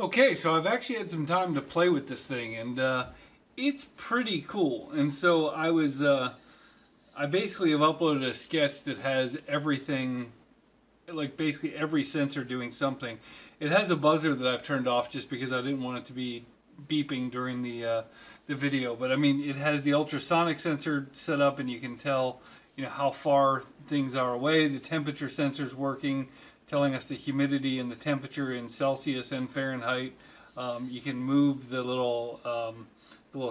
Okay, so I've actually had some time to play with this thing, and it's pretty cool. And so I basically have uploaded a sketch that has everything, like basically every sensor doing something. It has a buzzer that I've turned off just because I didn't want it to be beeping during the video. But I mean, it has the ultrasonic sensor set up, and you can tell, you know, how far things are away. The temperature sensor's working, telling us the humidity and the temperature in Celsius and Fahrenheit. You can move the little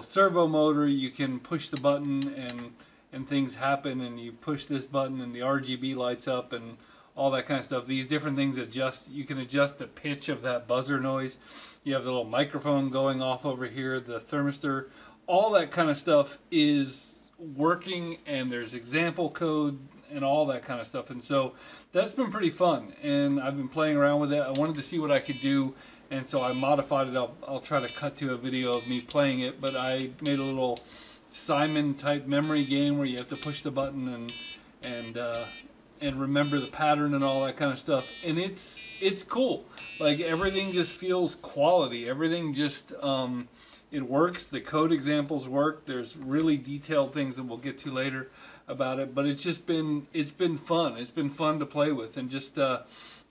servo motor. You can push the button and things happen, and you push this button and the RGB lights up and all that kind of stuff. These different things adjust. You can adjust the pitch of that buzzer noise. You have the little microphone going off over here, the thermistor. All that kind of stuff is working, and there's example code and all that kind of stuff. And so that's been pretty fun, and I've been playing around with it. I wanted to see what I could do, and so I modified it. I'll try to cut to a video of me playing it, but I made a little Simon type memory game where you have to push the button and remember the pattern and all that kind of stuff. And it's cool. Like, everything just feels quality. Everything just it works. The code examples work. There's really detailed things that we'll get to later about it, but it's been fun. It's been fun to play with. And just I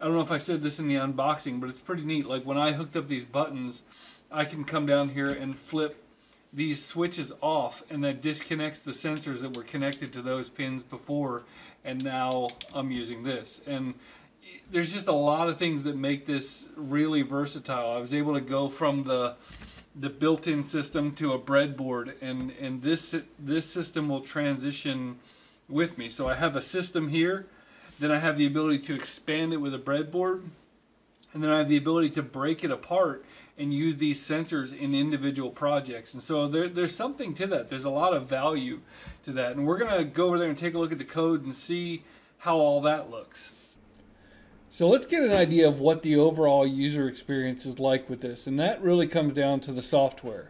don't know if I said this in the unboxing, but it's pretty neat. Like, when I hooked up these buttons, I can come down here and flip these switches off, and that disconnects the sensors that were connected to those pins before, and now I'm using this. And there's just a lot of things that make this really versatile. I was able to go from the built-in system to a breadboard, and this system will transition with me. So I have a system here, then I have the ability to expand it with a breadboard, and then I have the ability to break it apart and use these sensors in individual projects. And so there's something to that. There's a lot of value to that. And we're gonna go over there and take a look at the code and see how all that looks. So let's get an idea of what the overall user experience is like with this. And that really comes down to the software.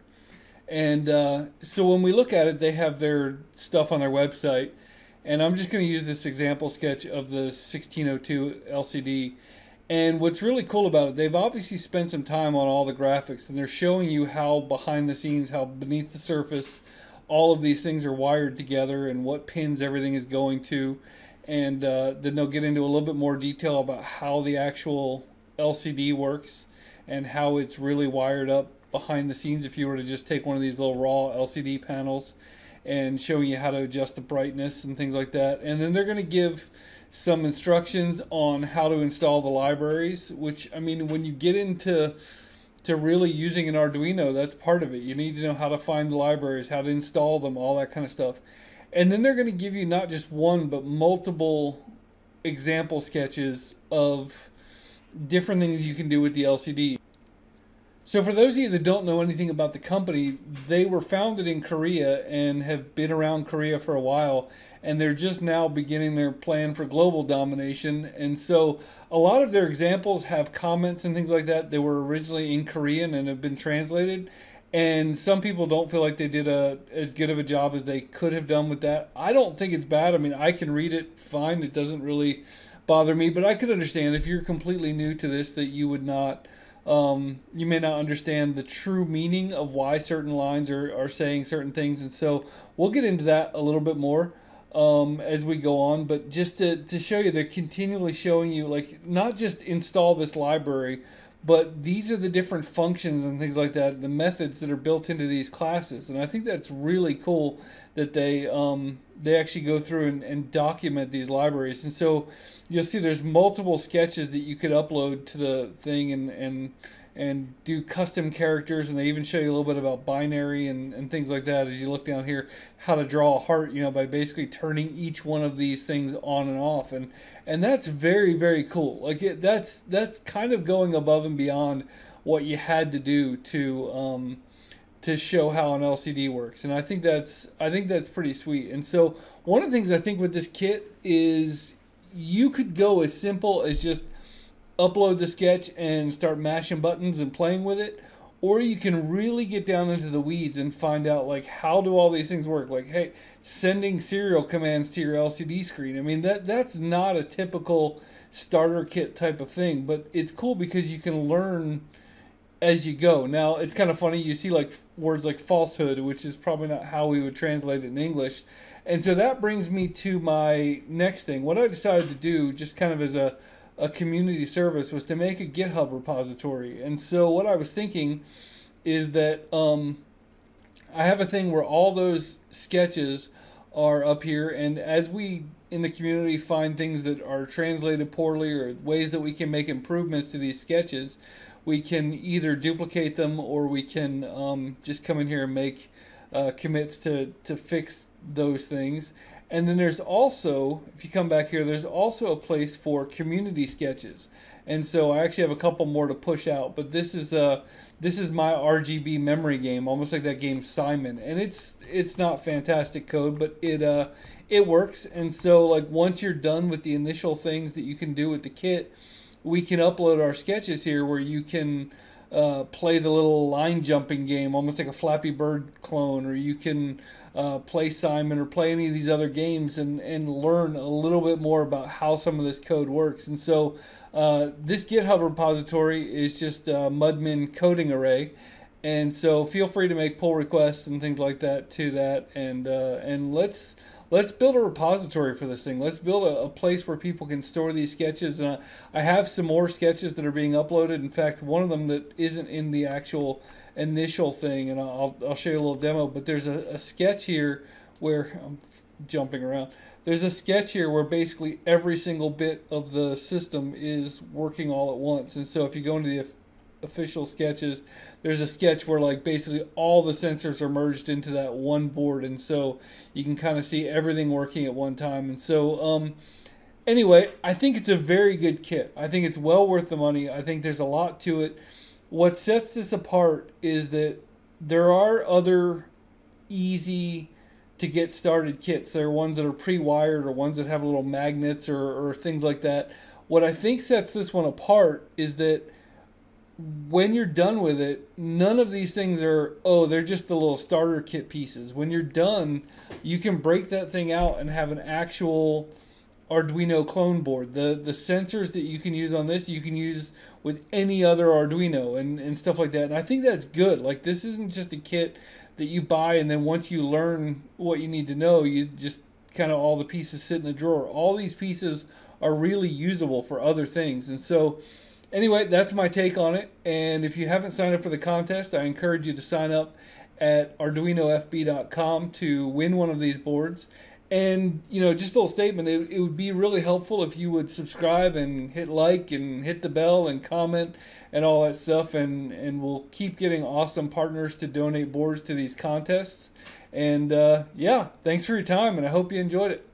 And so when we look at it, they have their stuff on their website. And I'm just gonna use this example sketch of the 1602 LCD. And what's really cool about it, they've obviously spent some time on all the graphics, and they're showing you how behind the scenes, how beneath the surface, all of these things are wired together and what pins everything is going to. And then they'll get into a little bit more detail about how the actual LCD works and how it's really wired up behind the scenes if you were to just take one of these little raw LCD panels, and showing you how to adjust the brightness and things like that. And then they're going to give some instructions on how to install the libraries, which, I mean, when you get into really using an Arduino, that's part of it. You need to know how to find the libraries, how to install them, all that kind of stuff. And then they're going to give you not just one, but multiple example sketches of different things you can do with the LCD. So for those of you that don't know anything about the company, they were founded in Korea and have been around Korea for a while, and they're just now beginning their plan for global domination. And so a lot of their examples have comments and things like that that were originally in Korean and have been translated. And some people don't feel like they did as good of a job as they could have done with that. I don't think it's bad. I mean, I can read it fine. It doesn't really bother me, but I could understand if you're completely new to this that you would not... you may not understand the true meaning of why certain lines are saying certain things. And so we'll get into that a little bit more as we go on. But just to show you, they're continually showing you, like, not just install this library, but these are the different functions and things like that, the methods that are built into these classes. And I think that's really cool that they actually go through and document these libraries. And so you'll see there's multiple sketches that you could upload to the thing and do custom characters, and they even show you a little bit about binary and things like that as you look down here, how to draw a heart, you know, by basically turning each one of these things on and off. And that's very, very cool. Like, that's kind of going above and beyond what you had to do to show how an LCD works. And I think that's pretty sweet. And so one of the things I think with this kit is you could go as simple as just upload the sketch and start mashing buttons and playing with it, or you can really get down into the weeds and find out, like, how do all these things work. Like, hey, sending serial commands to your LCD screen. I mean, that's not a typical starter kit type of thing, but it's cool because you can learn as you go. Now, it's kind of funny, you see like words like falsehood, which is probably not how we would translate it in English. And so that brings me to my next thing. What I decided to do, just kind of as a community service, was to make a GitHub repository. And so what I was thinking is that I have a thing where all those sketches are up here, and as we in the community find things that are translated poorly or ways that we can make improvements to these sketches, we can either duplicate them or we can just come in here and make commits to fix those things. And then there's also, if you come back here, there's also a place for community sketches. And so I actually have a couple more to push out, but this is my RGB memory game, almost like that game Simon. And it's not fantastic code, but it works. And so like once you're done with the initial things that you can do with the kit, we can upload our sketches here where you can play the little line jumping game, almost like a Flappy Bird clone, or you can play Simon or play any of these other games and learn a little bit more about how some of this code works. And so this GitHub repository is just a mudmin coding array, and so feel free to make pull requests and things like that to that, and let's build a repository for this thing. Let's build a place where people can store these sketches. And I have some more sketches that are being uploaded. In fact, one of them that isn't in the actual initial thing, and I'll show you a little demo. But there's a sketch here where I'm jumping around. There's a sketch here where basically every single bit of the system is working all at once. And so if you go into the official sketches, there's a sketch where like basically all the sensors are merged into that one board, and so you can kind of see everything working at one time. And so anyway, I think it's a very good kit. I think it's well worth the money. I think there's a lot to it. What sets this apart is that there are other easy to get started kits. There are ones that are pre-wired or ones that have little magnets or things like that. What I think sets this one apart is that when you're done with it, none of these things are, oh, they're just the little starter kit pieces. When you're done, you can break that thing out and have an actual Arduino clone board. The sensors that you can use on this, you can use with any other Arduino and stuff like that. And I think that's good. Like, this isn't just a kit that you buy and then once you learn what you need to know, you just kind of all the pieces sit in the drawer. All these pieces are really usable for other things. And so anyway, that's my take on it, and if you haven't signed up for the contest, I encourage you to sign up at arduinofb.com to win one of these boards. And, you know, just a little statement, it would be really helpful if you would subscribe and hit like and hit the bell and comment and all that stuff, and we'll keep getting awesome partners to donate boards to these contests. And, yeah, thanks for your time, and I hope you enjoyed it.